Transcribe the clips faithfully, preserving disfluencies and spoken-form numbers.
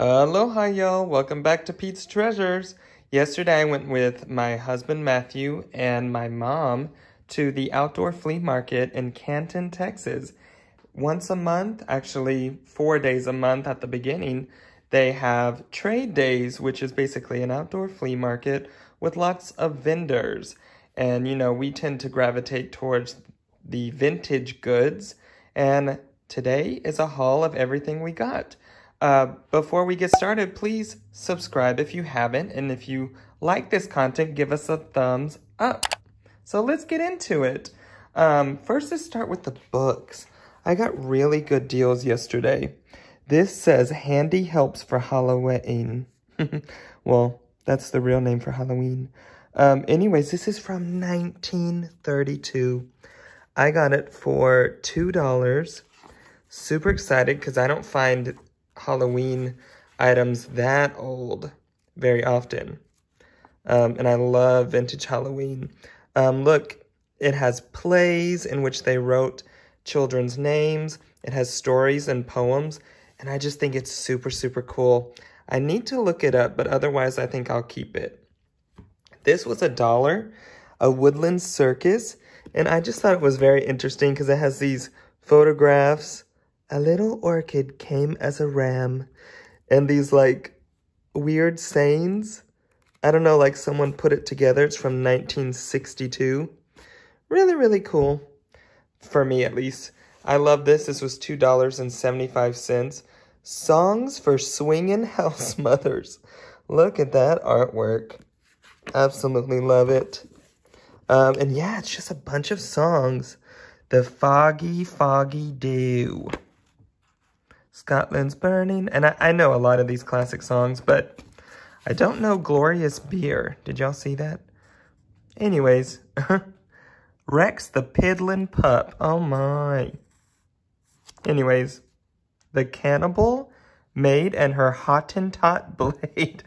Aloha, y'all. Welcome back to Pete's Treasures. Yesterday, I went with my husband, Matthew, and my mom to the outdoor flea market in Canton, Texas. Once a month, actually four days a month at the beginning, they have trade days, which is basically an outdoor flea market with lots of vendors. And, you know, we tend to gravitate towards the vintage goods. And today is a haul of everything we got. Uh, before we get started, please subscribe if you haven't, and if you like this content, give us a thumbs up. So let's get into it. Um, first, let's start with the books. I got really good deals yesterday. This says Handy Helps for Halloween. Well, that's the real name for Halloween. Um, anyways, this is from nineteen thirty-two. I got it for two dollars. Super excited because I don't find Halloween items that old very often, um, and I love vintage Halloween. Um, look, it has plays in which they wrote children's names. It has stories and poems, and I just think it's super, super cool. I need to look it up, but otherwise I think I'll keep it. This was a dollar, a woodland circus, and I just thought it was very interesting because it has these photographs. A little orchid came as a ram, and these, like, weird sayings. I don't know, like, someone put it together. It's from nineteen sixty-two. Really, really cool, for me at least. I love this. This was two dollars and seventy-five cents. Songs for Swingin' House Mothers. Look at that artwork. Absolutely love it. Um, and, yeah, it's just a bunch of songs. The Foggy, Foggy Dew. Scotland's Burning. And I, I know a lot of these classic songs, but I don't know Glorious Beer. Did y'all see that? Anyways, Rex the Piddlin' Pup. Oh, my. Anyways, The Cannibal Maid and Her Hottentot Blade.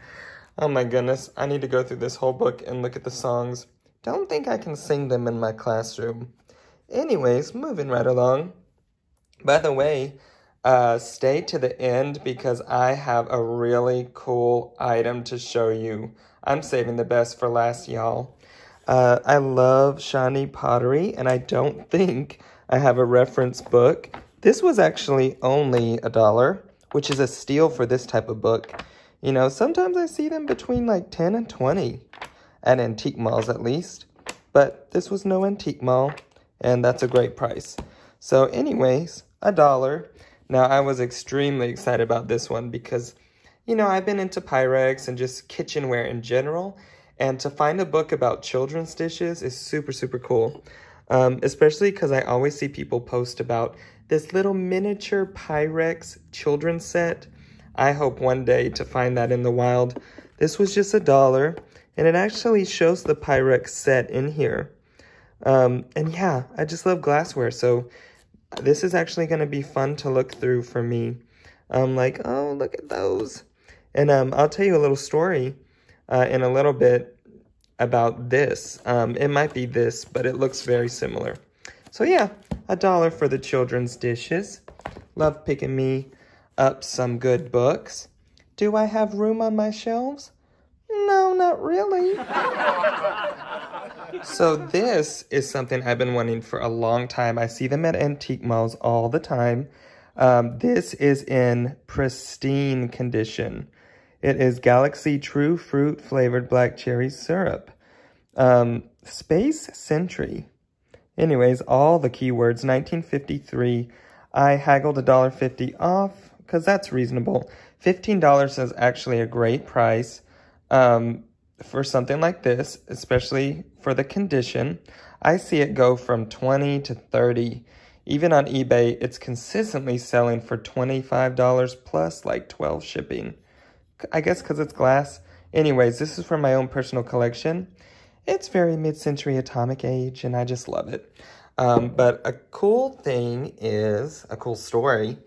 Oh, my goodness. I need to go through this whole book and look at the songs. Don't think I can sing them in my classroom. Anyways, moving right along. By the way, Uh, stay to the end because I have a really cool item to show you. I'm saving the best for last, y'all. Uh, I love Shawnee pottery, and I don't think I have a reference book. This was actually only a dollar, which is a steal for this type of book. You know, sometimes I see them between like ten and twenty at antique malls at least. But this was no antique mall, and that's a great price. So anyways, a dollar. Now, I was extremely excited about this one because, you know, I've been into Pyrex and just kitchenware in general. And to find a book about children's dishes is super, super cool. Um, especially because I always see people post about this little miniature Pyrex children's set. I hope one day to find that in the wild. This was just a dollar. And it actually shows the Pyrex set in here. Um, and yeah, I just love glassware. So this is actually going to be fun to look through for me. I'm like, oh, look at those. And um, I'll tell you a little story uh, in a little bit about this. Um, it might be this, but it looks very similar. So yeah, a dollar for the children's dishes. Love picking me up some good books. Do I have room on my shelves? No, not really. So this is something I've been wanting for a long time. I see them at antique malls all the time. Um, this is in pristine condition. It is Galaxy True Fruit Flavored Black Cherry Syrup. Um, Space Sentry. Anyways, all the keywords. nineteen fifty-three. I haggled a dollar fifty off because that's reasonable. fifteen dollars is actually a great price. Um, for something like this, especially for the condition. I see it go from twenty to thirty. Even on eBay, it's consistently selling for twenty-five dollars plus like twelve shipping. I guess because it's glass. Anyways, this is from my own personal collection. It's very mid-century atomic age, and I just love it. Um, but a cool thing is, a cool story,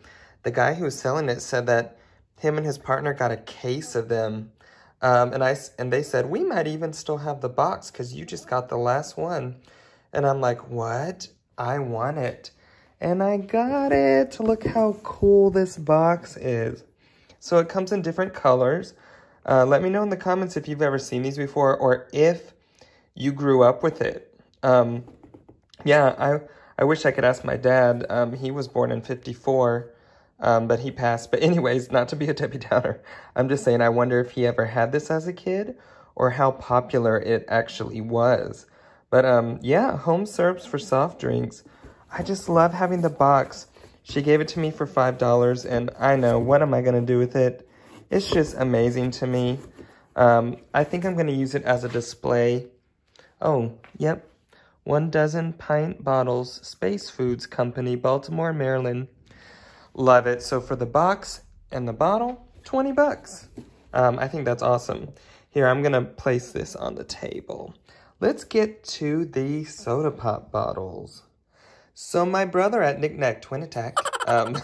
the guy who was selling it said that him and his partner got a case of them. Um, and, I, and they said, we might even still have the box because you just got the last one. And I'm like, what? I want it. And I got it. Look how cool this box is. So it comes in different colors. Uh, let me know in the comments if you've ever seen these before or if you grew up with it. Um, yeah, I I wish I could ask my dad. Um, he was born in fifty-four, um, but he passed. But anyways, not to be a Debbie Downer, I'm just saying I wonder if he ever had this as a kid or how popular it actually was. But um, yeah, home syrups for soft drinks. I just love having the box. She gave it to me for five dollars, and I know, what am I going to do with it? It's just amazing to me. Um, I think I'm going to use it as a display. Oh, yep. One dozen pint bottles, Space Foods Company, Baltimore, Maryland. Love it. So for the box and the bottle, twenty bucks. Um, I think that's awesome. Here, I'm going to place this on the table. Let's get to the soda pop bottles. So my brother at Knickknack Twin Attack, um,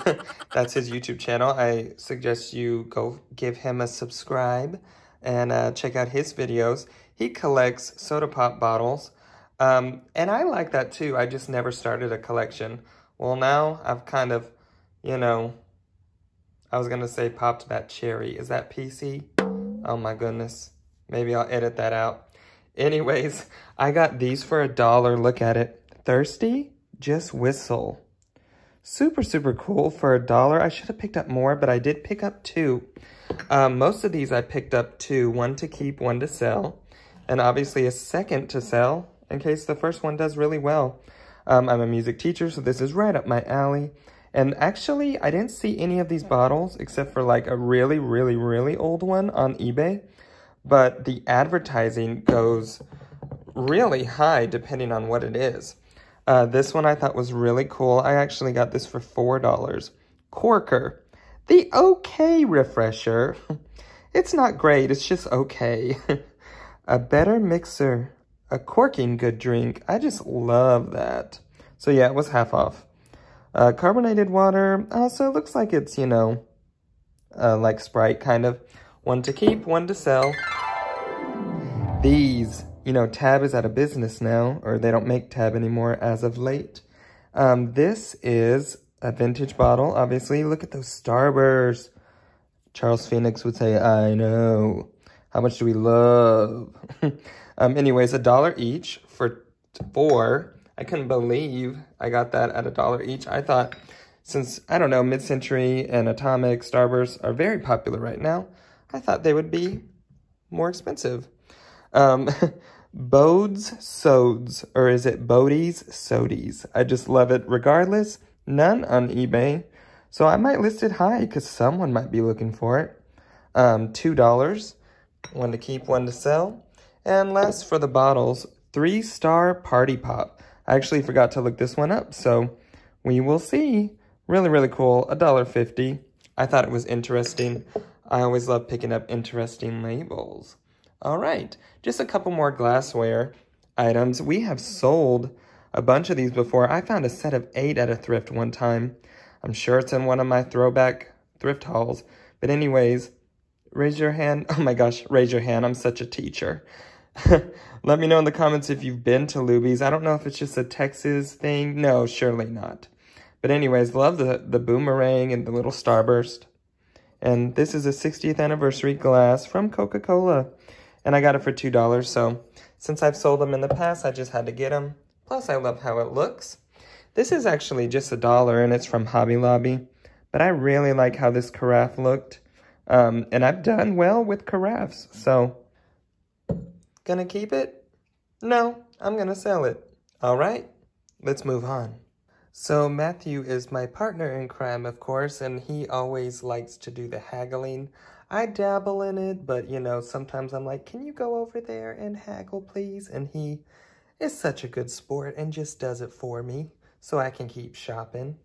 that's his YouTube channel. I suggest you go give him a subscribe and uh, check out his videos. He collects soda pop bottles, um, and I like that too. I just never started a collection. Well, now I've kind of, you know, I was going to say popped that cherry. Is that P C? Oh my goodness. Maybe I'll edit that out. Anyways, I got these for a dollar. Look at it. Thirsty? Just Whistle. Super, super cool for a dollar. I should have picked up more, but I did pick up two. Um, most of these I picked up two, one to keep, one to sell, and obviously a second to sell in case the first one does really well. Um, I'm a music teacher, so this is right up my alley. And actually, I didn't see any of these bottles except for like a really, really, really old one on eBay, but the advertising goes really high depending on what it is. Uh, this one I thought was really cool. I actually got this for four dollars. Corker, the okay refresher. It's not great, it's just okay. A better mixer, a corking good drink. I just love that. So yeah, it was half off. Uh, carbonated water, uh, so it looks like it's, you know, uh, like Sprite kind of. One to keep, one to sell. These. You know, Tab is out of business now, or they don't make Tab anymore as of late. Um, this is a vintage bottle, obviously. Look at those Starbursts. Charles Phoenix would say, I know. How much do we love? um, anyways, a dollar each for four. I couldn't believe I got that at a dollar each. I thought, since, I don't know, mid-century and atomic Starbursts are very popular right now, I thought they would be more expensive. Um, Bodes Sodes, or is it Bodes Sodies? I just love it. Regardless, none on eBay. So I might list it high because someone might be looking for it. Um, two dollars. One to keep, one to sell. And last for the bottles, three-star Party Pop. I actually forgot to look this one up, so we will see. Really, really cool. a dollar fifty. I thought it was interesting. I always love picking up interesting labels. All right, just a couple more glassware items. We have sold a bunch of these before. I found a set of eight at a thrift one time. I'm sure it's in one of my throwback thrift hauls. But anyways, raise your hand. Oh my gosh, raise your hand. I'm such a teacher. Let me know in the comments if you've been to Luby's. I don't know if it's just a Texas thing. No, surely not. But anyways, love the, the boomerang and the little starburst. And this is a sixtieth anniversary glass from Coca-Cola. And I got it for two dollars, so since I've sold them in the past, I just had to get them. Plus, I love how it looks. This is actually just a dollar, and it's from Hobby Lobby. But I really like how this carafe looked. Um, and I've done well with carafes, so... Gonna keep it? No, I'm gonna sell it. All right, let's move on. So Matthew is my partner in crime, of course, and he always likes to do the haggling. I dabble in it, but, you know, sometimes I'm like, can you go over there and haggle, please? And he is such a good sport and just does it for me so I can keep shopping.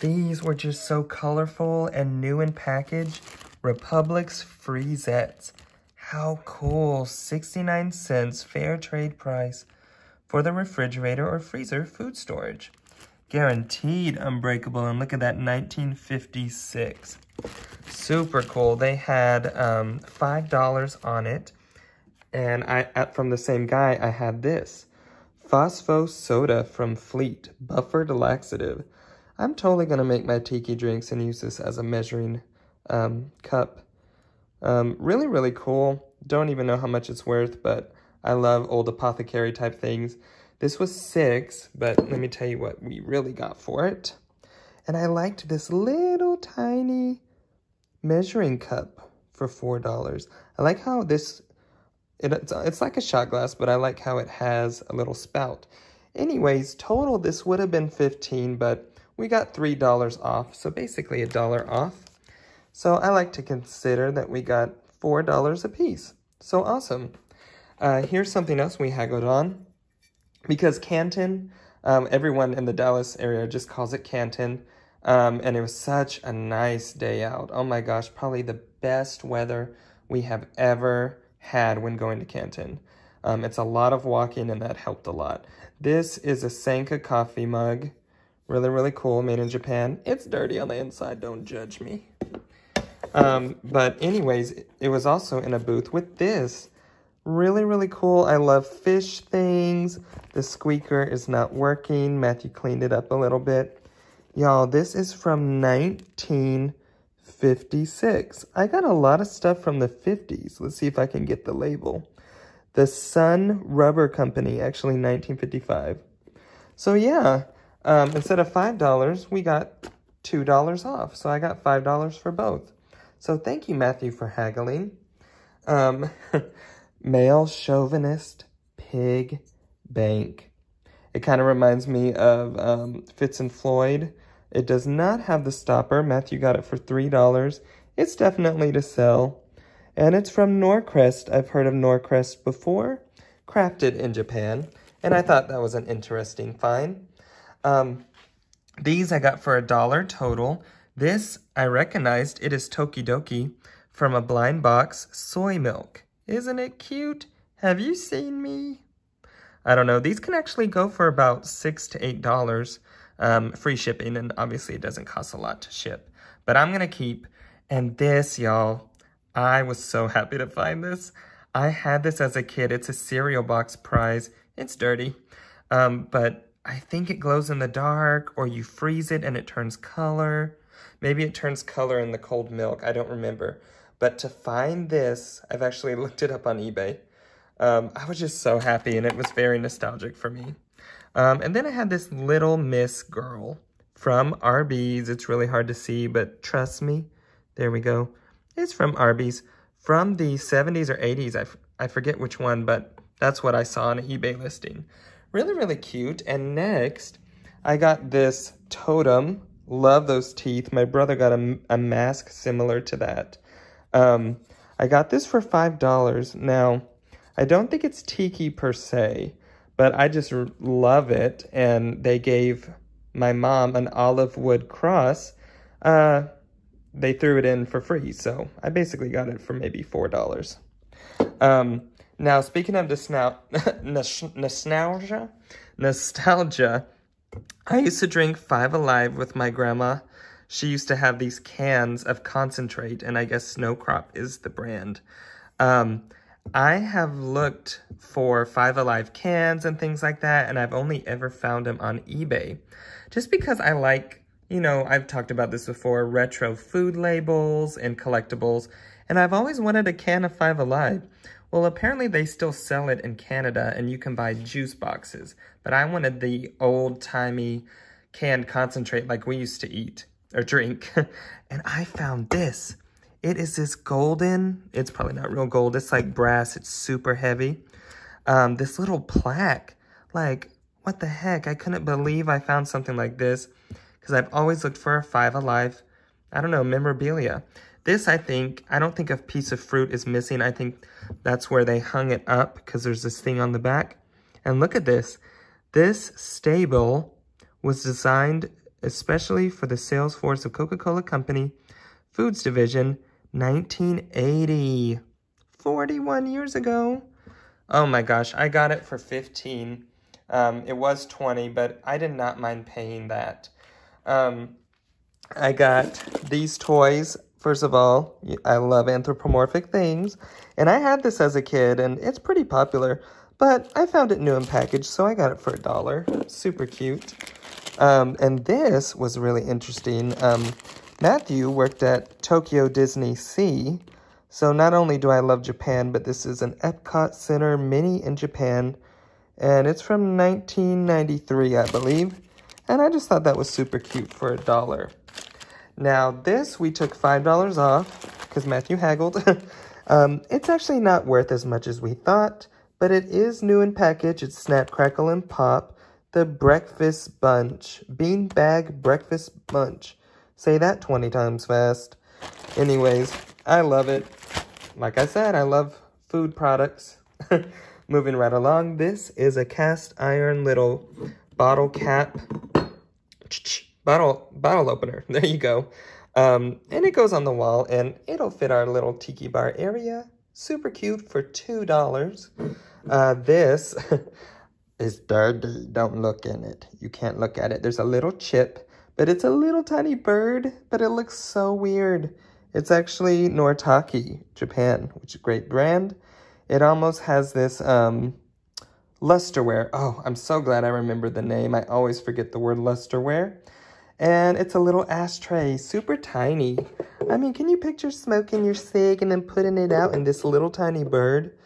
These were just so colorful and new in package. Republic's Freezettes. How cool. sixty-nine cents fair trade price for the refrigerator or freezer food storage. Guaranteed unbreakable, and look at that, nineteen fifty-six. Super cool. They had um, five dollars on it, and I at, from the same guy, I had this. Phospho Soda from Fleet, buffered laxative. I'm totally going to make my tiki drinks and use this as a measuring um, cup. Um, really, really cool. Don't even know how much it's worth, but I love old apothecary type things. This was six, but let me tell you what we really got for it. And I liked this little tiny measuring cup for four dollars. I like how this, it, it's, it's like a shot glass, but I like how it has a little spout. Anyways, total this would have been fifteen dollars, but we got three dollars off, so basically a dollar off. So I like to consider that we got four dollars a piece. So awesome. Uh, here's something else we haggled on. Because Canton, um, everyone in the Dallas area just calls it Canton. Um, and it was such a nice day out. Oh my gosh, probably the best weather we have ever had when going to Canton. Um, it's a lot of walking and that helped a lot. This is a Sanka coffee mug. Really, really cool, made in Japan. It's dirty on the inside, don't judge me. Um, but anyways, it was also in a booth with this. Really, really cool. I love fish things. The squeaker is not working. Matthew cleaned it up a little bit. Y'all, this is from nineteen fifty-six. I got a lot of stuff from the fifties. Let's see if I can get the label. The Sun Rubber Company, actually nineteen fifty-five. So yeah, um, instead of five dollars, we got two dollars off. So I got five dollars for both. So thank you, Matthew, for haggling. Um... Male chauvinist pig bank. It kind of reminds me of um, Fitz and Floyd. It does not have the stopper. Matthew got it for three dollars. It's definitely to sell. And it's from Norcrest. I've heard of Norcrest before. Crafted in Japan. And I thought that was an interesting find. Um, these I got for a dollar total. This I recognized. It is Tokidoki from a blind box soy milk. Isn't it cute? Have you seen me? I don't know. These can actually go for about six to eight dollars. Um, free shipping, and obviously it doesn't cost a lot to ship. But I'm gonna keep. And this, y'all, I was so happy to find this. I had this as a kid. It's a cereal box prize. It's dirty, um, but I think it glows in the dark, or you freeze it and it turns color. Maybe it turns color in the cold milk. I don't remember. But to find this, I've actually looked it up on eBay. Um, I was just so happy, and it was very nostalgic for me. Um, and then I had this Little Miss Girl from Arby's. It's really hard to see, but trust me. There we go. It's from Arby's from the seventies or eighties. I, f I forget which one, but that's what I saw on an eBay listing. Really, really cute. And next, I got this totem. Love those teeth. My brother got a, a mask similar to that. Um, I got this for five dollars. Now, I don't think it's tiki per se, but I just love it. And they gave my mom an olive wood cross. Uh, they threw it in for free, so I basically got it for maybe four dollars. Um, now, speaking of nostalgia, nostalgia, I used to drink Five Alive with my grandma. She used to have these cans of concentrate, and I guess Snow Crop is the brand. Um, I have looked for Five Alive cans and things like that, and I've only ever found them on eBay. Just because I like, you know, I've talked about this before, retro food labels and collectibles, and I've always wanted a can of Five Alive. Well, apparently they still sell it in Canada, and you can buy juice boxes. But I wanted the old-timey canned concentrate like we used to eat. Or drink. And I found this. It is this golden, it's probably not real gold, it's like brass, it's super heavy. Um, this little plaque, like, what the heck? I couldn't believe I found something like this because I've always looked for a Five Alive, I don't know, memorabilia. This, I think, I don't think a piece of fruit is missing. I think that's where they hung it up because there's this thing on the back. And look at this. This stable was designed especially for the sales force of Coca-Cola Company, Foods Division, nineteen eighty. forty-one years ago. Oh my gosh, I got it for fifteen dollars. Um, it was twenty dollars, but I did not mind paying that. Um, I got these toys. First of all, I love anthropomorphic things. And I had this as a kid, and it's pretty popular. But I found it new and packaged, so I got it for a dollar. Super cute. Um, and this was really interesting. Um, Matthew worked at Tokyo Disney Sea, so not only do I love Japan, but this is an Epcot Center Mini in Japan, and it's from nineteen ninety-three, I believe, and I just thought that was super cute for a dollar. Now this, we took five dollars off, because Matthew haggled. um, it's actually not worth as much as we thought, but it is new in package. It's Snap, Crackle, and Pop, the Breakfast Bunch, Beanbag Breakfast Bunch. Say that twenty times fast. Anyways, I love it. Like I said, I love food products. Moving right along, this is a cast iron little bottle cap, bottle bottle opener. There you go. Um, and it goes on the wall, and it'll fit our little tiki bar area. Super cute for two dollars. Uh, this is dirty. Don't look in it. You can't look at it. There's a little chip. But it's a little tiny bird, but it looks so weird. It's actually Noritake, Japan, which is a great brand. It almost has this um, lusterware. Oh, I'm so glad I remember the name. I always forget the word lusterware. And it's a little ashtray, super tiny. I mean, can you picture smoking your cig and then putting it out in this little tiny bird?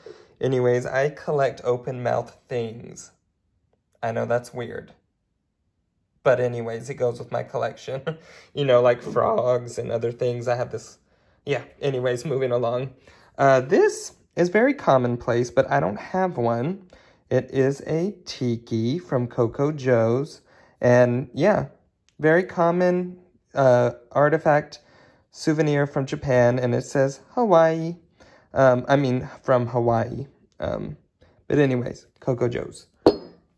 Anyways, I collect open mouth things. I know that's weird. But anyways, it goes with my collection, you know, like frogs and other things. I have this, yeah, anyways, moving along. Uh, this is very commonplace, but I don't have one. It is a tiki from Coco Joe's, and yeah, very common uh, artifact souvenir from Japan, and it says Hawaii, um, I mean, from Hawaii. Um, but anyways, Coco Joe's.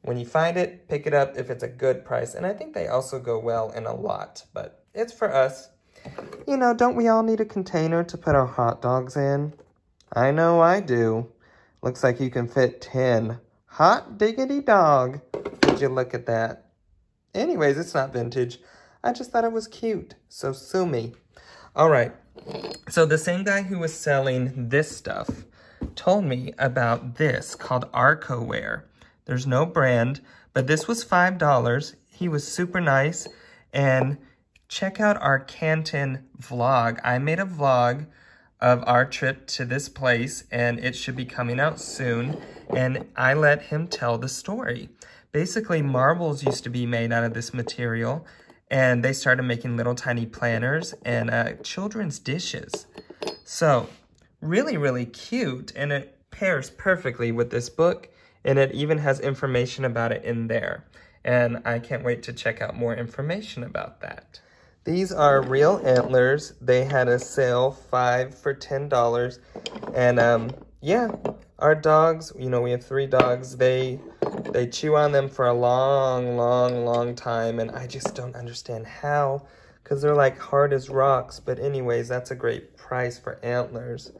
When you find it, pick it up if it's a good price. And I think they also go well in a lot, but it's for us. You know, don't we all need a container to put our hot dogs in? I know I do. Looks like you can fit ten. Hot diggity dog. Did you look at that? Anyways, it's not vintage. I just thought it was cute, so sue me. All right, so the same guy who was selling this stuff told me about this called Arcoware. There's no brand, but this was five dollars. He was super nice. And check out our Canton vlog. I made a vlog of our trip to this place, and it should be coming out soon. And I let him tell the story. Basically, marbles used to be made out of this material, and they started making little tiny planners and uh, children's dishes. So really, really cute, and it pairs perfectly with this book. And it even has information about it in there. And I can't wait to check out more information about that. These are real antlers. They had a sale, five for ten dollars. And um, yeah, our dogs, you know, we have three dogs. They, they chew on them for a long, long, long time. And I just don't understand how, because they're like hard as rocks. But anyways, that's a great price for antlers.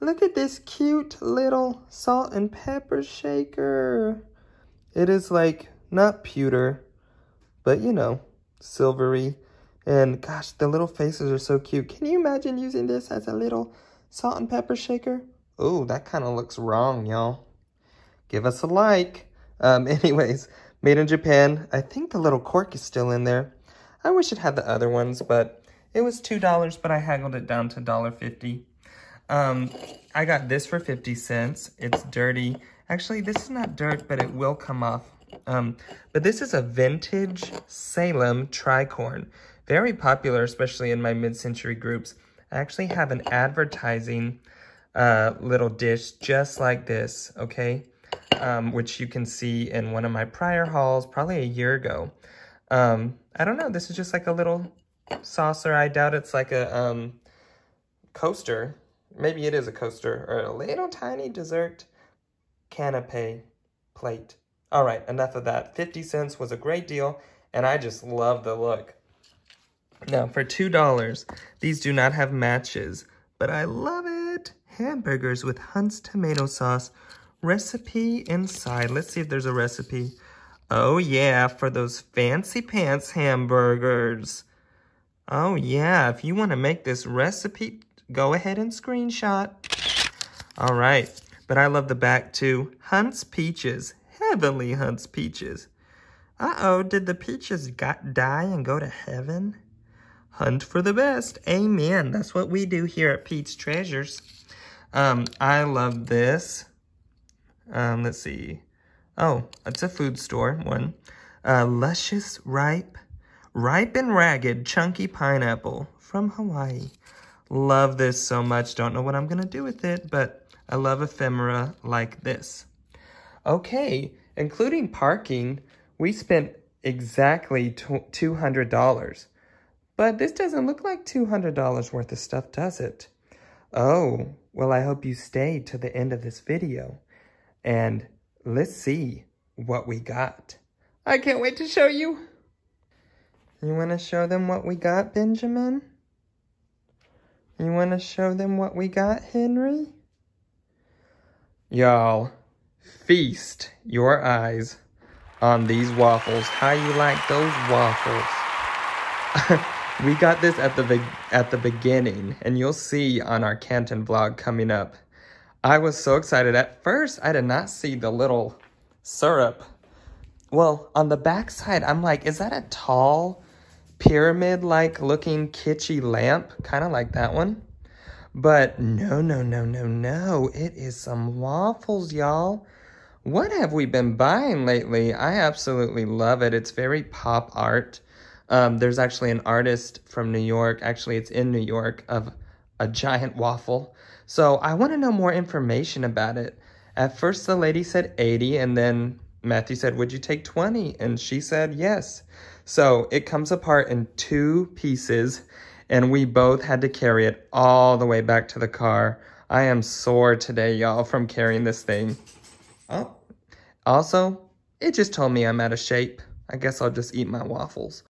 Look at this cute little salt and pepper shaker. It is like, not pewter, but you know, silvery. And gosh, the little faces are so cute. Can you imagine using this as a little salt and pepper shaker? Oh, that kind of looks wrong, y'all. Give us a like. Um, anyways, made in Japan. I think the little cork is still in there. I wish it had the other ones, but it was two dollars, but I haggled it down to one fifty. Um, I got this for fifty cents. It's dirty. Actually, this is not dirt, but it will come off. Um, but this is a vintage Salem tricorn. Very popular, especially in my mid-century groups. I actually have an advertising uh, little dish just like this, okay? Um, which you can see in one of my prior hauls, probably a year ago. Um, I don't know. This is just like a little saucer. I doubt it's like a um, coaster. Maybe it is a coaster or a little tiny dessert canapé plate. All right, enough of that. fifty cents was a great deal, and I just love the look. Now, for two dollars, these do not have matches, but I love it. Hamburgers with Hunt's tomato sauce. Recipe inside. Let's see if there's a recipe. Oh, yeah, for those fancy pants hamburgers. Oh, yeah, if you want to make this recipe... Go ahead and screenshot. All right. But I love the back too. Hunt's peaches. Heavenly Hunt's peaches. Uh-oh. Did the peaches got die and go to heaven? hunt for the best. Amen. That's what we do here at Pete's Treasures. Um, I love this. Um, let's see. Oh, it's a food store one. Uh, luscious, ripe, ripe and ragged, chunky pineapple from Hawaii. Love this so much. Don't know what I'm going to do with it, but I love ephemera like this. Okay, including parking, we spent exactly two hundred dollars. But this doesn't look like two hundred dollars worth of stuff, does it? Oh, well, I hope you stay to the end of this video. And let's see what we got. I can't wait to show you. You want to show them what we got, Benjamin? You want to show them what we got, Henry? Y'all, feast your eyes on these waffles. How you like those waffles? We got this at the at the beginning, and you'll see on our Canton vlog coming up. I was so excited. At first, I did not see the little syrup. Well, on the back side, I'm like, is that a tall pyramid-like looking kitschy lamp? Kind of like that one. But no, no, no, no, no. It is some waffles, y'all. What have we been buying lately? I absolutely love it. It's very pop art. Um, there's actually an artist from New York. Actually, it's in New York of a giant waffle. So I want to know more information about it. At first, the lady said eighty, and then Matthew said, would you take twenty? And she said, yes. So it comes apart in two pieces, and we both had to carry it all the way back to the car. I am sore today, y'all, from carrying this thing. Oh, also, it just told me I'm out of shape. I guess I'll just eat my waffles.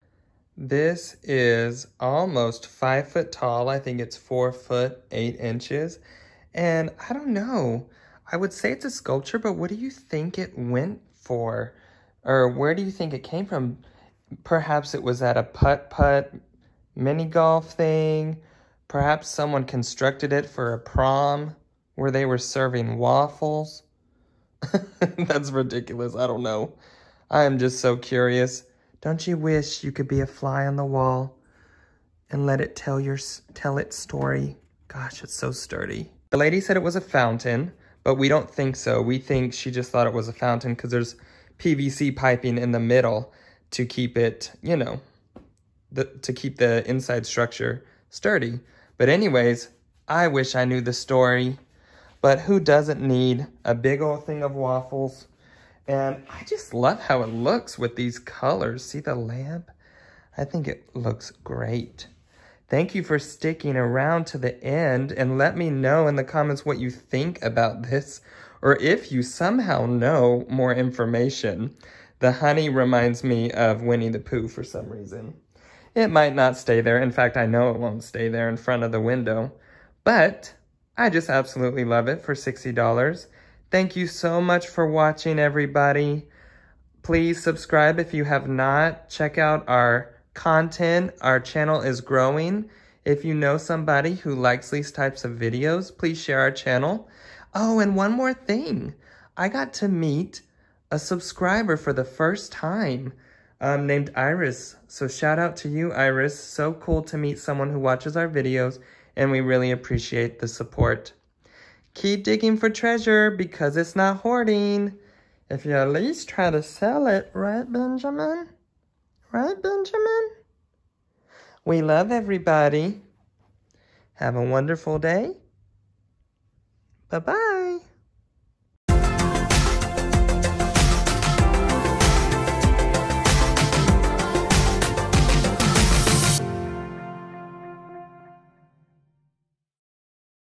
This is almost five foot tall. I think it's four foot, eight inches. And I don't know. I would say it's a sculpture, but what do you think it went for? Or where do you think it came from? Perhaps it was at a putt-putt mini golf thing. Perhaps someone constructed it for a prom where they were serving waffles. That's ridiculous. I don't know. I am just so curious. Don't you wish you could be a fly on the wall and let it tell your tell its story? Gosh, it's so sturdy. The lady said it was a fountain, but we don't think so. We think she just thought it was a fountain because there's P V C piping in the middle to keep it, you know, the, to keep the inside structure sturdy. But anyways, I wish I knew the story. But who doesn't need a big old thing of waffles? And I just love how it looks with these colors. See the lamp? I think it looks great. Thank you for sticking around to the end, and let me know in the comments what you think about this, or if you somehow know more information. The honey reminds me of Winnie the Pooh for some reason. It might not stay there. In fact, I know it won't stay there in front of the window, but I just absolutely love it for sixty dollars. Thank you so much for watching, everybody. Please subscribe if you have not. Check out our content. Our channel is growing. If you know somebody who likes these types of videos, please share our channel. Oh, and one more thing. I got to meet a subscriber for the first time um, named Iris. So shout out to you, Iris. So cool to meet someone who watches our videos, and we really appreciate the support. Keep digging for treasure because it's not hoarding. If you at least try to sell it, right, Benjamin? Right, Benjamin? We love everybody. Have a wonderful day. Bye-bye.